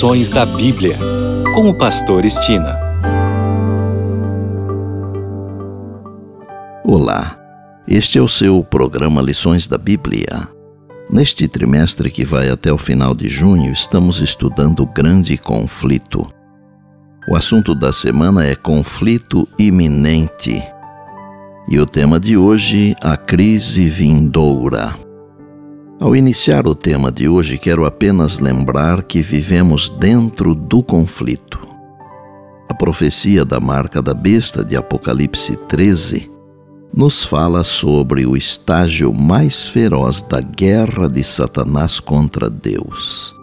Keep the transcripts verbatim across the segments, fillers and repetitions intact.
lições da Bíblia, com o Pastor Stina. Olá, este é o seu programa Lições da Bíblia. Neste trimestre que vai até o final de junho, estamos estudando o grande conflito. O assunto da semana é conflito iminente. E o tema de hoje, a crise vindoura. Ao iniciar o tema de hoje, quero apenas lembrar que vivemos dentro do conflito. A profecia da marca da besta de Apocalipse treze nos fala sobre o estágio mais feroz da guerra de Satanás contra Deus.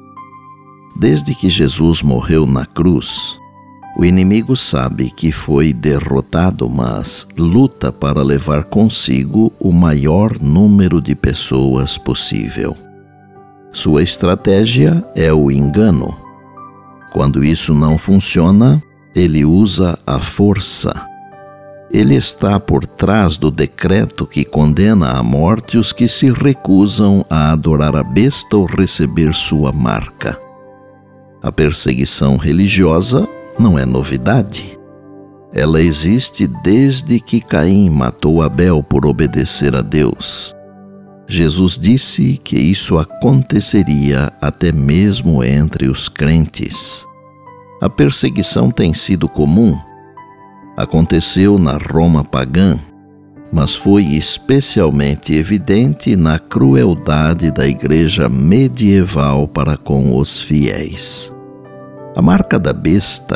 Desde que Jesus morreu na cruz, o inimigo sabe que foi derrotado, mas luta para levar consigo o maior número de pessoas possível. Sua estratégia é o engano. Quando isso não funciona, ele usa a força. Ele está por trás do decreto que condena à morte os que se recusam a adorar a besta ou receber sua marca. A perseguição religiosa não é novidade. Ela existe desde que Caim matou Abel por obedecer a Deus. Jesus disse que isso aconteceria até mesmo entre os crentes. A perseguição tem sido comum. Aconteceu na Roma pagã, mas foi especialmente evidente na crueldade da igreja medieval para com os fiéis. A marca da besta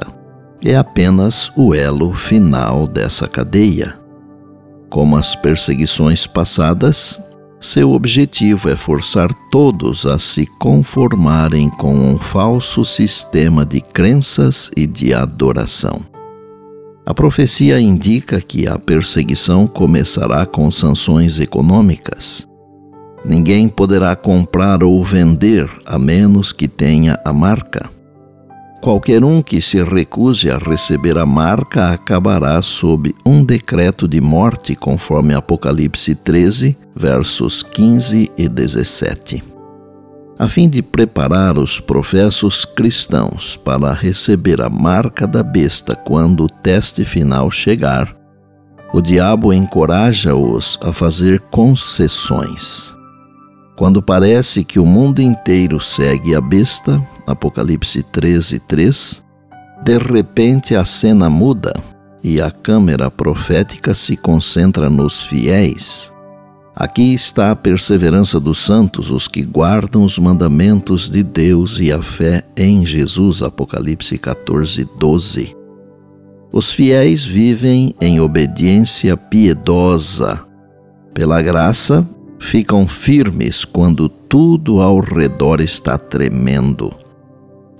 é apenas o elo final dessa cadeia. Como as perseguições passadas, seu objetivo é forçar todos a se conformarem com um falso sistema de crenças e de adoração. A profecia indica que a perseguição começará com sanções econômicas. Ninguém poderá comprar ou vender a menos que tenha a marca. Qualquer um que se recuse a receber a marca acabará sob um decreto de morte, conforme Apocalipse treze, versos quinze e dezessete. A fim de preparar os professos cristãos para receber a marca da besta quando o teste final chegar, o diabo encoraja-os a fazer concessões. Quando parece que o mundo inteiro segue a besta, Apocalipse treze, três, de repente a cena muda e a câmera profética se concentra nos fiéis. Aqui está a perseverança dos santos, os que guardam os mandamentos de Deus e a fé em Jesus, Apocalipse quatorze, doze. Os fiéis vivem em obediência piedosa. Pela graça, ficam firmes quando tudo ao redor está tremendo.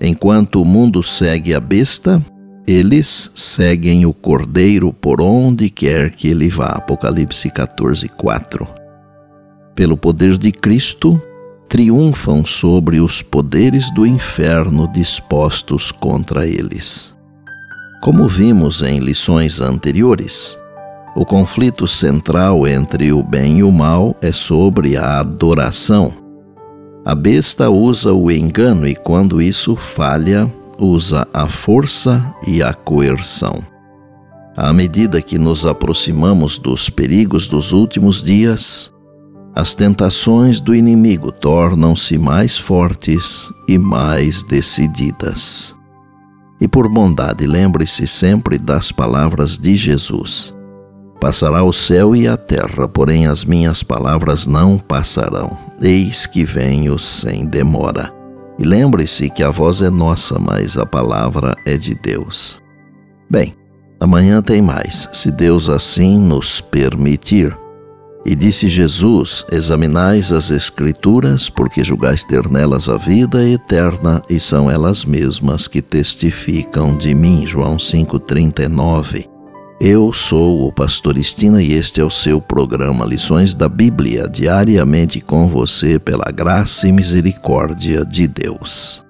Enquanto o mundo segue a besta, eles seguem o Cordeiro por onde quer que ele vá. Apocalipse quatorze, quatro. Pelo poder de Cristo, triunfam sobre os poderes do inferno dispostos contra eles. Como vimos em lições anteriores, o conflito central entre o bem e o mal é sobre a adoração. A besta usa o engano e, quando isso falha, usa a força e a coerção. À medida que nos aproximamos dos perigos dos últimos dias, as tentações do inimigo tornam-se mais fortes e mais decididas. E por bondade, lembre-se sempre das palavras de Jesus: "Passará o céu e a terra, porém as minhas palavras não passarão. Eis que venho sem demora." E lembre-se que a voz é nossa, mas a palavra é de Deus. Bem, amanhã tem mais, se Deus assim nos permitir. E disse Jesus: "Examinais as Escrituras, porque julgais ter nelas a vida eterna, e são elas mesmas que testificam de mim." João cinco, trinta e nove. Eu sou o Pastor Stina e este é o seu programa Lições da Bíblia, diariamente com você pela graça e misericórdia de Deus.